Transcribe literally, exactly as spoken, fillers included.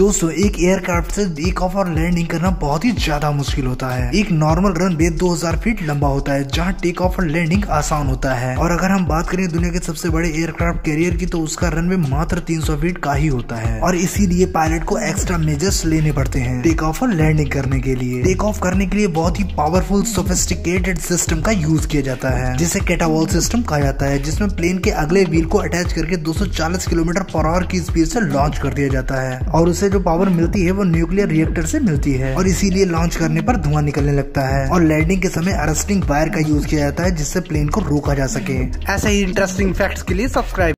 दोस्तों एक एयरक्राफ्ट से एक ऑफ और लैंडिंग करना बहुत ही ज्यादा मुश्किल होता है। एक नॉर्मल रनवे दो हज़ार फीट लंबा होता है जहां टेक ऑफ और लैंडिंग आसान होता है, और अगर हम बात करें दुनिया के सबसे बड़े एयरक्राफ्ट कैरियर की तो उसका रनवे मात्र तीन सौ फीट का ही होता है, और इसीलिए पायलट को एक्स्ट्रा मेजर्स लेने पड़ते हैं टेक ऑफ और लैंडिंग करने के लिए। टेक ऑफ करने के लिए बहुत ही पावरफुल सोफिस्टिकेटेड सिस्टम का यूज किया जाता है जिसे कैटावॉल सिस्टम कहा जाता है, जिसमें प्लेन के अगले व्हील को अटैच करके दो सौ चालीस किलोमीटर पर आवर की स्पीड से लॉन्च कर दिया जाता है, और उसे जो पावर मिलती है वो न्यूक्लियर रिएक्टर से मिलती है, और इसीलिए लॉन्च करने पर धुआं निकलने लगता है। और लैंडिंग के समय अरेस्टिंग वायर का यूज किया जाता है जिससे प्लेन को रोका जा सके। ऐसे ही इंटरेस्टिंग फैक्ट्स के लिए सब्सक्राइब